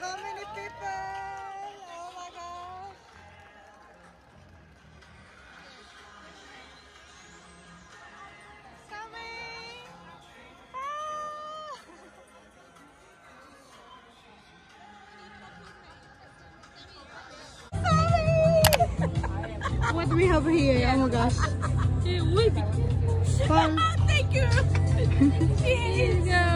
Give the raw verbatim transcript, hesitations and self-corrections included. How many people? Oh my gosh. Coming. Ah. What do we have here? Oh my gosh. It will be. Thank you.